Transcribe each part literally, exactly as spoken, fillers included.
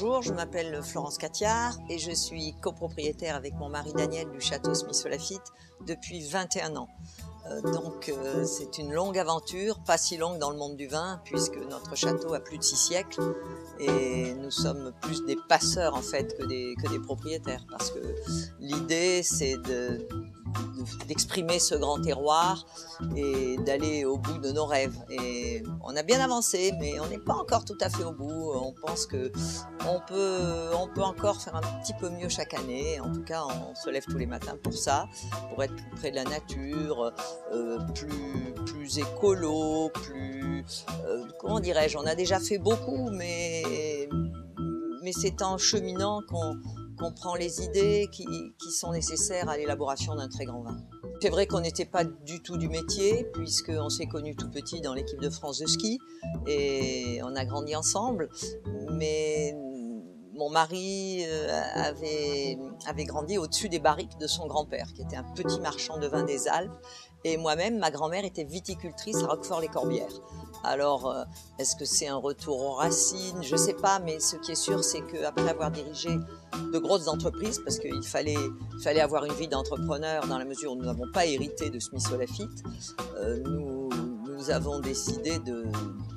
Bonjour, je m'appelle Florence Cathiard et je suis copropriétaire avec mon mari Daniel du Château Smith Haut Laffite depuis vingt et un ans. Euh, donc euh, c'est une longue aventure, pas si longue dans le monde du vin puisque notre château a plus de six siècles et nous sommes plus des passeurs en fait que des, que des propriétaires, parce que l'idée c'est de... d'exprimer ce grand terroir et d'aller au bout de nos rêves. Et on a bien avancé, mais on n'est pas encore tout à fait au bout. On pense que on peut, on peut encore faire un petit peu mieux chaque année. En tout cas, on se lève tous les matins pour ça, pour être plus près de la nature, euh, plus, plus écolo, plus... Euh, comment dirais-je? On a déjà fait beaucoup, mais, mais c'est en cheminant qu'on... qu'on prend les idées qui, qui sont nécessaires à l'élaboration d'un très grand vin. C'est vrai qu'on n'était pas du tout du métier, puisqu'on s'est connus tout petit dans l'équipe de France de ski, et on a grandi ensemble, mais mon mari avait, avait grandi au-dessus des barriques de son grand-père, qui était un petit marchand de vin des Alpes, et moi-même, ma grand-mère était viticultrice à Roquefort-les-Corbières. Alors, est-ce que c'est un retour aux racines? Je ne sais pas, mais ce qui est sûr, c'est qu'après avoir dirigé de grosses entreprises, parce qu'il fallait, fallait avoir une vie d'entrepreneur dans la mesure où nous n'avons pas hérité de Smith Haut Laffite, euh, nous, nous avons décidé de,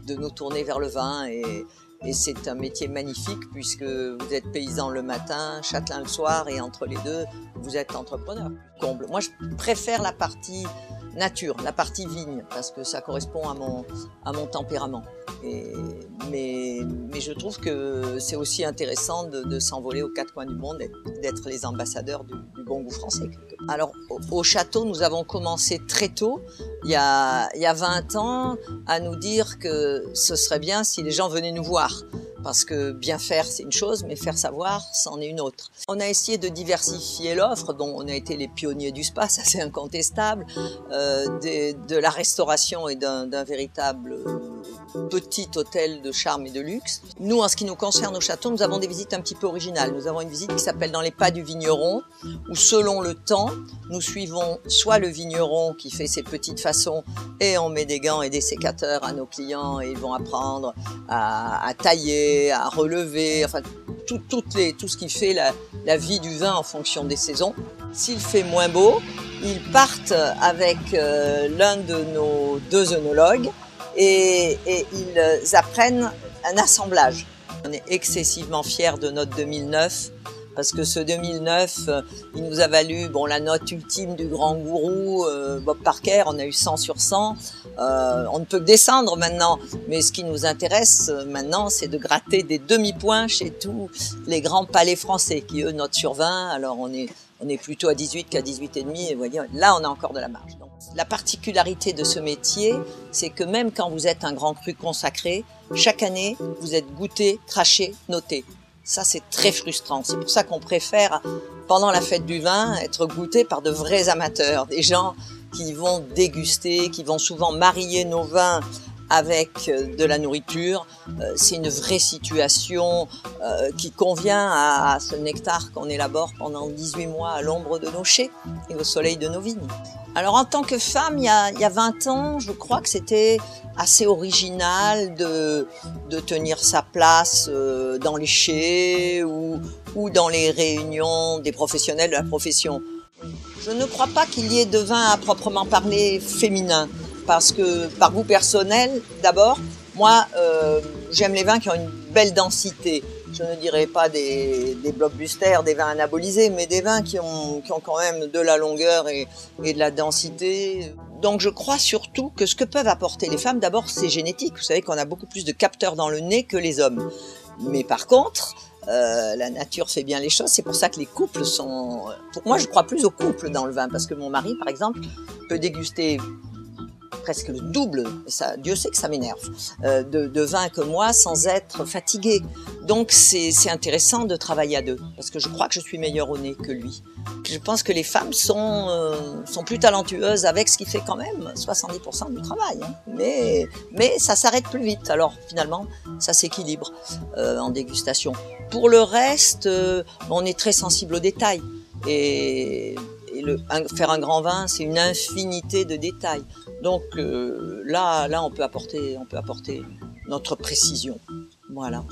de nous tourner vers le vin. Et, et c'est un métier magnifique, puisque vous êtes paysan le matin, châtelain le soir, et entre les deux, vous êtes entrepreneur. Comble. Moi, je préfère la partie... nature, la partie vigne, parce que ça correspond à mon, à mon tempérament. Et, mais, mais je trouve que c'est aussi intéressant de, de s'envoler aux quatre coins du monde, d'être les ambassadeurs du, du bon goût français. Alors, au, au château, nous avons commencé très tôt, il y a, il y a vingt ans, à nous dire que ce serait bien si les gens venaient nous voir. Parce que bien faire, c'est une chose, mais faire savoir, c'en est une autre. On a essayé de diversifier l'offre, dont on a été les pionniers du spa, ça c'est incontestable, euh, des, de la restauration et d'un véritable petit hôtel de charme et de luxe. Nous, en ce qui nous concerne au château, nous avons des visites un petit peu originales. Nous avons une visite qui s'appelle « Dans les pas du vigneron », où selon le temps, nous suivons soit le vigneron qui fait ses petites façons et on met des gants et des sécateurs à nos clients et ils vont apprendre à, à tailler, à relever, enfin tout, toutes les, tout ce qui fait la, la vie du vin en fonction des saisons. S'il fait moins beau, ils partent avec euh, l'un de nos deux œnologues et, et ils apprennent un assemblage. On est excessivement fiers de notre deux mille neuf, parce que ce deux mille neuf, il nous a valu bon, la note ultime du grand gourou, euh, Bob Parker, on a eu cent sur cent. Euh, on ne peut que descendre maintenant, mais ce qui nous intéresse maintenant, c'est de gratter des demi-points chez tous les grands palais français, qui eux notent sur vingt, alors on est, on est plutôt à dix-huit qu'à dix-huit et demi, et vous voyez, là on a encore de la marge. Donc, la particularité de ce métier, c'est que même quand vous êtes un grand cru consacré, chaque année, vous êtes goûté, craché, noté. Ça, c'est très frustrant. C'est pour ça qu'on préfère, pendant la fête du vin, être goûté par de vrais amateurs, des gens qui vont déguster, qui vont souvent marier nos vins avec de la nourriture. C'est une vraie situation qui convient à ce nectar qu'on élabore pendant dix-huit mois à l'ombre de nos chais et au soleil de nos vignes. Alors en tant que femme, il y a, il y a vingt ans, je crois que c'était assez original de, de tenir sa place dans les chais ou, ou dans les réunions des professionnels de la profession. Je ne crois pas qu'il y ait de vin à proprement parler féminin, parce que par goût personnel, d'abord, moi euh, j'aime les vins qui ont une belle densité. Je ne dirais pas des, des blockbusters, des vins anabolisés, mais des vins qui ont, qui ont quand même de la longueur et, et de la densité. Donc je crois surtout que ce que peuvent apporter les femmes, d'abord c'est génétique. Vous savez qu'on a beaucoup plus de capteurs dans le nez que les hommes. Mais par contre, Euh, la nature fait bien les choses, c'est pour ça que les couples sont... Pour moi, je crois plus aux couples dans le vin, parce que mon mari, par exemple, peut déguster presque le double, ça, Dieu sait que ça m'énerve, euh, de, de vin que moi, sans être fatigué. Donc c'est intéressant de travailler à deux, parce que je crois que je suis meilleure au nez que lui. Je pense que les femmes sont, euh, sont plus talentueuses, avec ce qui fait quand même soixante-dix pour cent du travail, hein. mais, mais ça s'arrête plus vite, alors finalement ça s'équilibre euh, en dégustation. Pour le reste, euh, on est très sensible aux détails, et, et le, un, faire un grand vin, c'est une infinité de détails. Donc euh, là, là on peut apporter, on peut apporter notre précision, voilà.